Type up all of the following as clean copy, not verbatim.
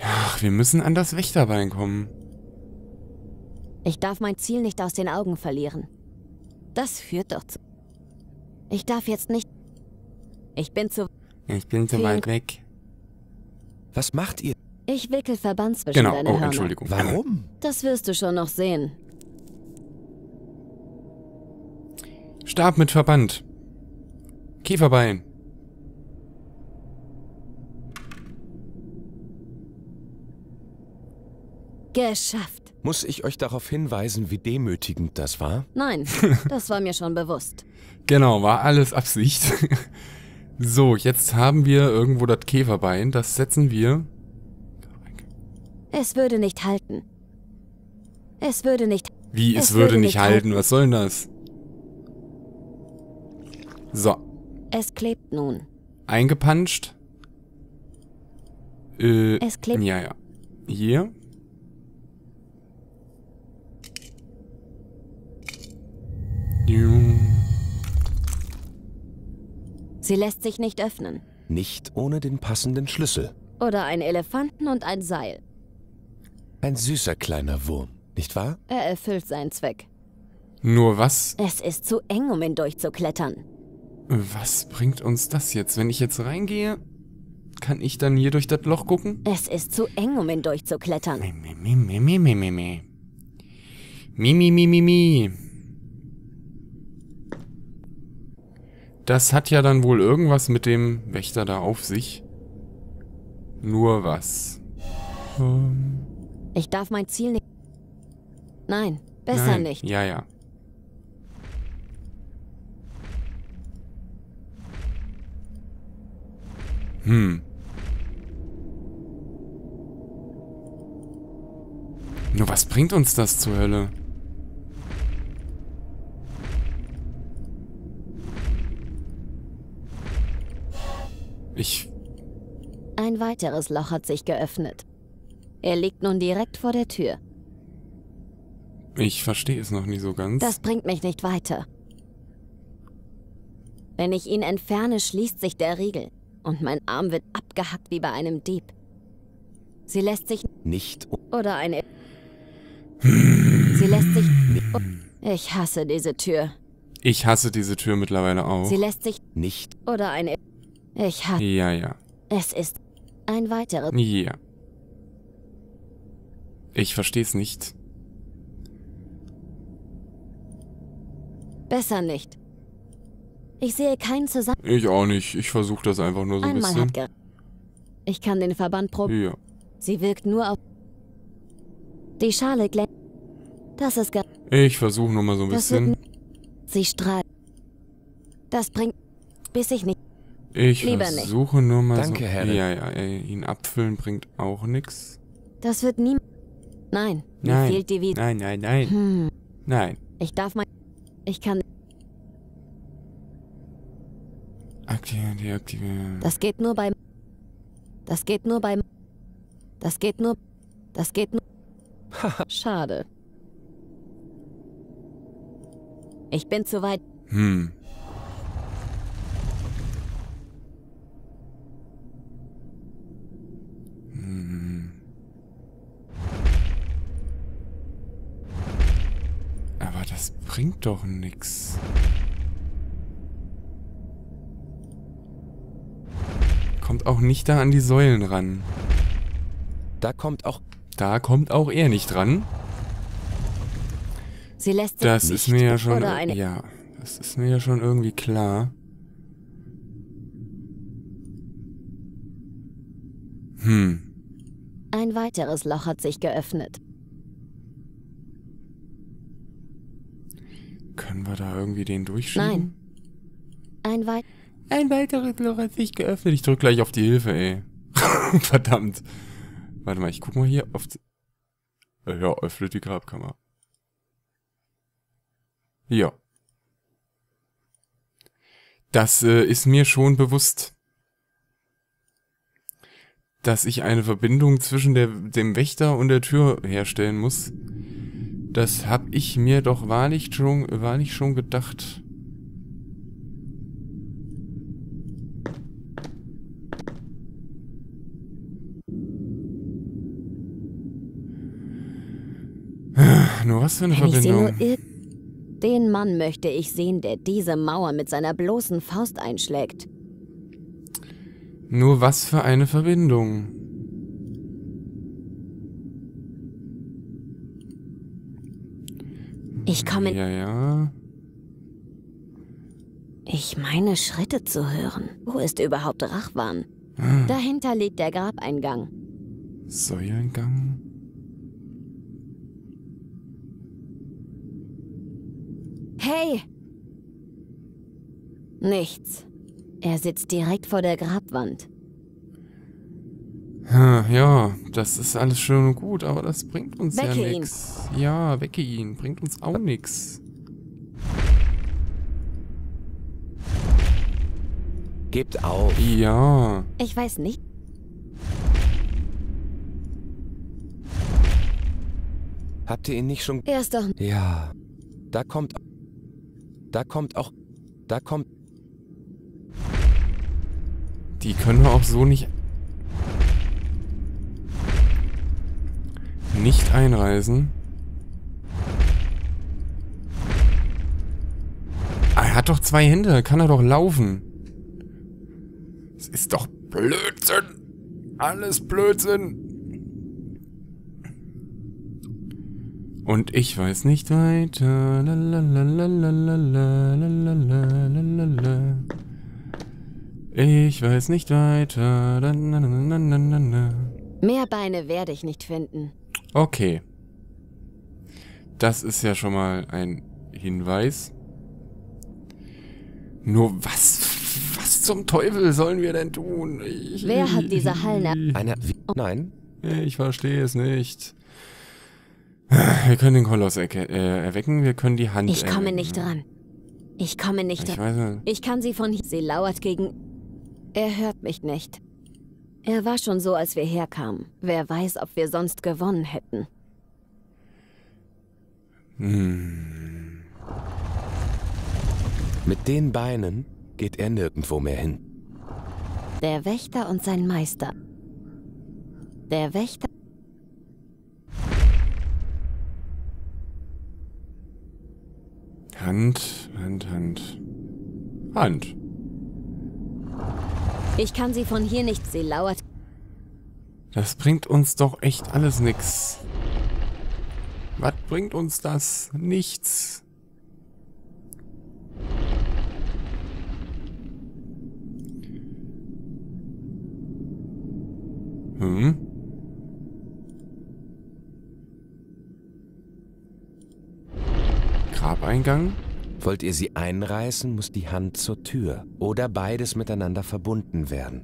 Ach, wir müssen an das Wächterbein kommen. Ich darf mein Ziel nicht aus den Augen verlieren. Das führt doch zu... Ich darf jetzt nicht... Ich bin zu weit weg. Was macht ihr? Ich wickel Verband zwischen deine Hörner. Entschuldigung. Warum? Das wirst du schon noch sehen. Stab mit Verband. Käferbein. Geschafft. Muss ich euch darauf hinweisen, wie demütigend das war? Nein, das war mir schon bewusst. Genau, war alles Absicht. So, jetzt haben wir irgendwo das Käferbein. Das setzen wir... Es würde nicht halten. Es würde nicht... Wie, es würde nicht halten? Was soll denn das? So. Es klebt nun. Eingepanscht. Es klebt... Ja, ja. Hier. Sie lässt sich nicht öffnen. Nicht ohne den passenden Schlüssel. Oder einen Elefanten und ein Seil. Ein süßer kleiner Wurm, nicht wahr? Er erfüllt seinen Zweck. Nur was? Es ist zu eng, um ihn durchzuklettern. Was bringt uns das jetzt? Wenn ich jetzt reingehe, kann ich dann hier durch das Loch gucken? Es ist zu eng, um ihn durchzuklettern. Das hat ja dann wohl irgendwas mit dem Wächter da auf sich. Nur was? Ich darf mein Ziel nicht... Nein, besser nicht. Ja, ja. Hm. Nur was bringt uns das zur Hölle? Ein weiteres Loch hat sich geöffnet. Er liegt nun direkt vor der Tür. Ich verstehe es noch nie so ganz. Das bringt mich nicht weiter. Wenn ich ihn entferne, schließt sich der Riegel. Und mein Arm wird abgehackt wie bei einem Dieb. Sie lässt sich... Nicht... Oder eine... Sie lässt sich... Ich hasse diese Tür. Ich hasse diese Tür mittlerweile auch. Sie lässt sich... Nicht... Oder eine... Ich hab... Ja, ja. Es ist ein weiteres... Ja. Ich versteh's nicht. Besser nicht. Ich sehe keinen Zusammenhang. Ich auch nicht. Ich versuche das einfach nur so ein bisschen. Ich kann den Verband probieren. Ja. Sie wirkt nur auf... Die Schale glänzt. Das ist... Ich versuche nur mal so ein bisschen. Sie strahlt. Das bringt... Bis ich nicht... Ich versuche nur mal so... Danke, Herr. Ja, ja, ihn abfüllen bringt auch nichts. Das wird nie... Nein, mir fehlt die wieder. Nein, nein, nein. Nein. Ich darf mein... Ich kann... Aktivieren, deaktivieren. Das geht nur beim... Das geht nur beim... Das geht nur... Das geht nur... Schade. Ich bin zu weit... Aber das bringt doch nichts. Kommt auch nicht da an die Säulen ran. Da kommt auch er nicht ran. Sie lässt sich das nicht das ist mir ja schon irgendwie klar. Ein weiteres Loch hat sich geöffnet. Können wir da irgendwie den durchschieben? Nein. Ein weiteres Loch hat sich geöffnet. Ich drück gleich auf die Hilfe, ey. Verdammt. Warte mal, ich guck mal hier auf... Ja, öffnet die Grabkammer. Ja. Das ist mir schon bewusst, dass ich eine Verbindung zwischen dem Wächter und der Tür herstellen muss. Das habe ich mir doch wahrlich schon gedacht. Nur was für eine Verbindung? Den Mann möchte ich sehen, der diese Mauer mit seiner bloßen Faust einschlägt. Nur was für eine Verbindung? Ich komme... Ja, ja. Ich meine Schritte zu hören. Wo ist überhaupt Rachwan? Ah. Dahinter liegt der Grabeingang. Säulengang? Hey! Nichts. Er sitzt direkt vor der Grabwand. Ja, das ist alles schön und gut, aber das bringt uns ja nichts. Ja, wecke ihn. Bringt uns auch nichts. Gebt auf. Ja. Ich weiß nicht. Habt ihr ihn nicht schon... Er ist doch... Ja. Da kommt... Da kommt auch... Da kommt... Die können wir auch so nicht... Nicht einreisen. Er hat doch zwei Hände. Kann er doch laufen. Das ist doch Blödsinn. Alles Blödsinn. Und ich weiß nicht weiter. Ich weiß nicht weiter. Mehr Beine werde ich nicht finden. Okay. Das ist ja schon mal ein Hinweis. Nur was zum Teufel sollen wir denn tun? Wer hat diese Hallen? Nein. Ich verstehe es nicht. Wir können den Koloss erwecken, wir können die Hand erwecken. Ich komme nicht dran. Ich komme nicht dran. Ich kann sie von hier... Sie lauert gegen... Er hört mich nicht. Er war schon so, als wir herkamen. Wer weiß, ob wir sonst gewonnen hätten. Hm. Mit den Beinen geht er nirgendwo mehr hin. Der Wächter und sein Meister. Der Wächter... Hand. Ich kann sie von hier nicht, sie lauert. Das bringt uns doch echt alles nix. Was bringt uns das? Nichts. Hm? Grabeingang? Wollt ihr sie einreißen, muss die Hand zur Tür oder beides miteinander verbunden werden.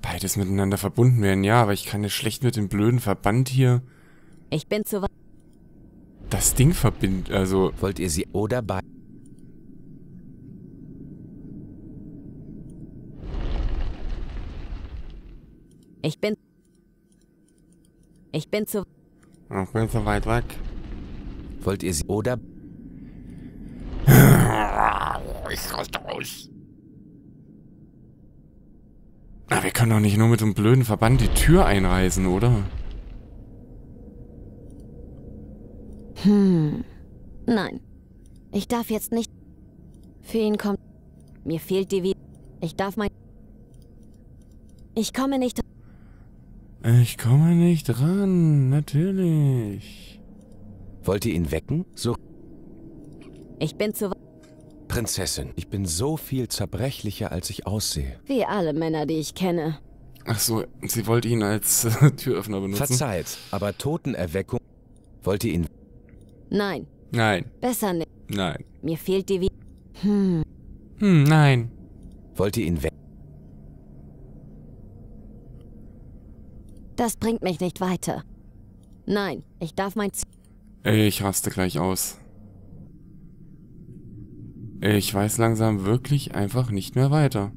Beides miteinander verbunden werden, ja, aber ich kann ja schlecht mit dem blöden Verband hier... Ich bin zu... Das Ding verbinden, also... Wollt ihr sie oder beides... Ich bin so weit weg. Wollt ihr sie oder? Ich raste aus. Aber wir können doch nicht nur mit so einem blöden Verband die Tür einreißen, oder? Hm. Nein. Ich darf jetzt nicht. Für ihn kommt. Mir fehlt die Wieder. Ich darf mein. Ich komme nicht. Ich komme nicht dran, natürlich. Wollt ihr ihn wecken? So. Ich bin zu... Prinzessin, ich bin so viel zerbrechlicher, als ich aussehe. Wie alle Männer, die ich kenne. Ach so, sie wollte ihn als Türöffner benutzen. Verzeiht, aber Totenerweckung... Wollt ihr ihn... Nein. Nein. Besser nicht. Nein. Mir fehlt die... Nein. Wollt ihr ihn wecken? Das bringt mich nicht weiter. Nein, ich darf mein Ziel... Ich raste gleich aus. Ich weiß langsam wirklich einfach nicht mehr weiter.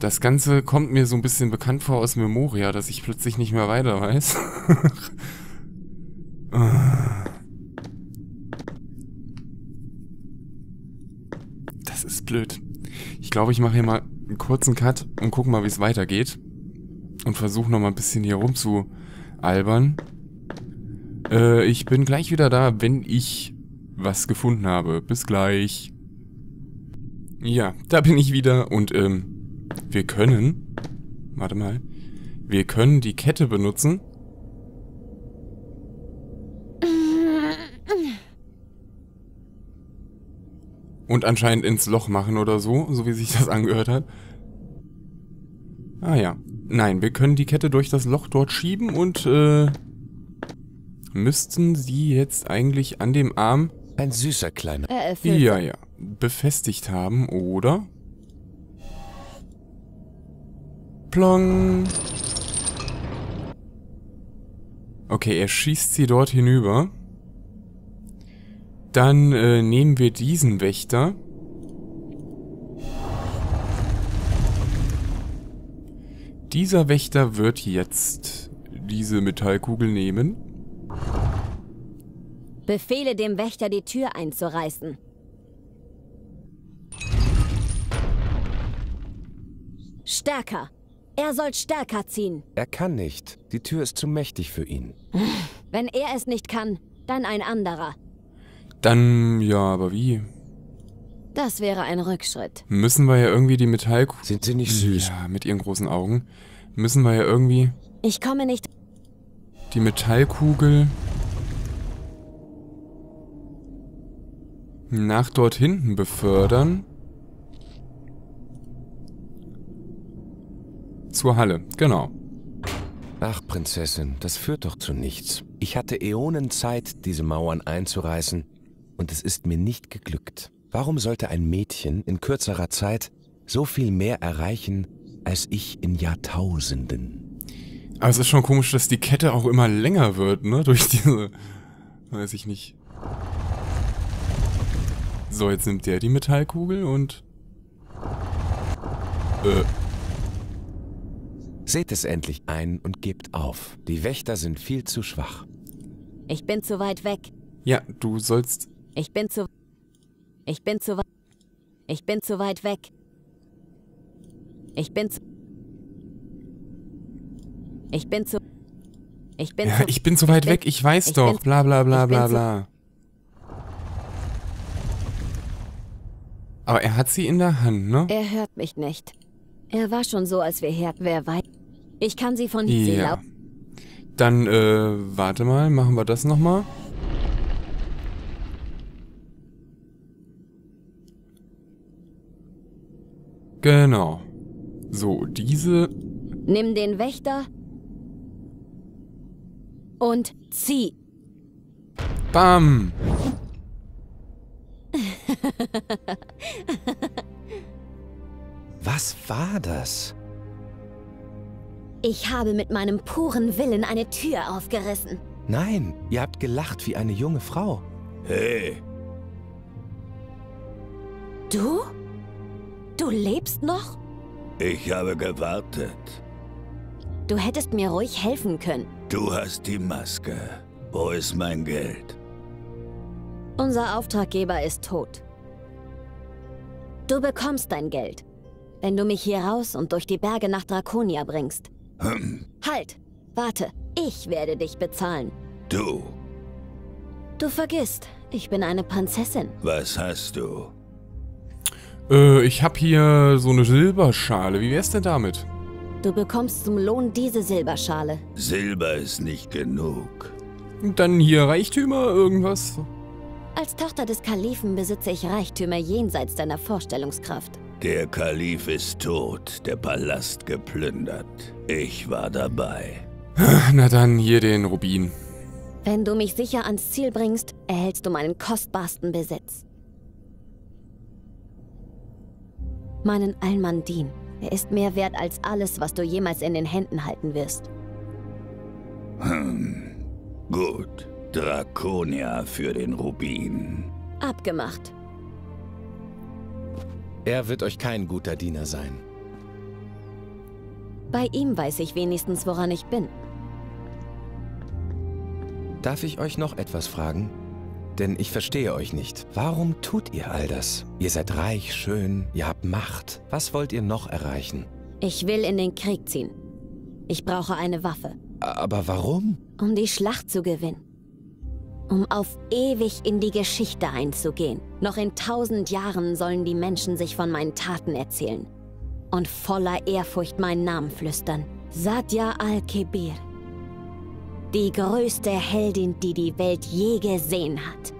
Das Ganze kommt mir so ein bisschen bekannt vor aus Memoria, dass ich plötzlich nicht mehr weiter weiß. Das ist blöd. Ich glaube, ich mache hier mal... einen kurzen Cut und gucken mal, wie es weitergeht. Und versuchen nochmal ein bisschen hier rumzualbern. Ich bin gleich wieder da, wenn ich was gefunden habe. Bis gleich. Ja, da bin ich wieder und wir können... Warte mal. Wir können die Kette benutzen. Und anscheinend ins Loch machen oder so, so wie sich das angehört hat. Ah ja. Nein, wir können die Kette durch das Loch dort schieben und müssten sie jetzt eigentlich an dem Arm... Ein süßer kleiner... Ja, ja. Befestigt haben, oder? Plong! Okay, er schießt sie dort hinüber. Dann nehmen wir diesen Wächter. Dieser Wächter wird jetzt diese Metallkugel nehmen. Befehle dem Wächter, die Tür einzureißen. Stärker. Er soll stärker ziehen. Er kann nicht. Die Tür ist zu mächtig für ihn. Wenn er es nicht kann, dann ein anderer. Dann, ja, aber wie? Das wäre ein Rückschritt. Müssen wir ja irgendwie die Metallkugel... Sind sie nicht süß? Ja, mit ihren großen Augen. Müssen wir ja irgendwie... Ich komme nicht... Die Metallkugel... nach dort hinten befördern. Zur Halle, genau. Ach, Prinzessin, das führt doch zu nichts. Ich hatte Äonen Zeit, diese Mauern einzureißen, und es ist mir nicht geglückt. Warum sollte ein Mädchen in kürzerer Zeit so viel mehr erreichen, als ich in Jahrtausenden? Aber es ist schon komisch, dass die Kette auch immer länger wird, ne? Durch diese... weiß ich nicht. So, jetzt nimmt der die Metallkugel und... Seht es endlich ein und gebt auf. Die Wächter sind viel zu schwach. Ich bin zu weit weg. Ja, du sollst... Ich bin zu weit weg. Ich bin zu weit weg, ich weiß doch. Bla bla bla bla bla. Aber er hat sie in der Hand, ne? Er hört mich nicht. Er war schon so, als wir her... Wer weiß... Ich kann sie von hier sehen. Ja. Dann, warte mal, machen wir das nochmal. Genau. So, diese... Nimm den Wächter... und zieh. Bam! Was war das? Ich habe mit meinem puren Willen eine Tür aufgerissen. Nein, ihr habt gelacht wie eine junge Frau. Hey! Du? Du lebst noch? Ich habe gewartet. Du hättest mir ruhig helfen können. Du hast die Maske. Wo ist mein Geld? Unser Auftraggeber ist tot. Du bekommst dein Geld, wenn du mich hier raus und durch die Berge nach Draconia bringst. Halt! Warte, ich werde dich bezahlen. Du? Du vergisst, ich bin eine Prinzessin. Was hast du? Ich habe hier so eine Silberschale. Wie wär's denn damit? Du bekommst zum Lohn diese Silberschale. Silber ist nicht genug. Und dann hier Reichtümer, irgendwas? Als Tochter des Kalifen besitze ich Reichtümer jenseits deiner Vorstellungskraft. Der Kalif ist tot, der Palast geplündert. Ich war dabei. Na dann, hier den Rubin. Wenn du mich sicher ans Ziel bringst, erhältst du meinen kostbarsten Besitz. Meinen Almandin. Er ist mehr wert als alles, was du jemals in den Händen halten wirst. Gut. Draconia für den Rubin. Abgemacht. Er wird euch kein guter Diener sein. Bei ihm weiß ich wenigstens, woran ich bin. Darf ich euch noch etwas fragen? denn ich verstehe euch nicht. Warum tut ihr all das? Ihr seid reich, schön, ihr habt Macht. Was wollt ihr noch erreichen? Ich will in den Krieg ziehen. Ich brauche eine Waffe. Aber warum? Um die Schlacht zu gewinnen. Um auf ewig in die Geschichte einzugehen. Noch in 1000 Jahren sollen die Menschen sich von meinen Taten erzählen und voller Ehrfurcht meinen Namen flüstern. Sadja al-Kebir. Die größte Heldin, die die Welt je gesehen hat.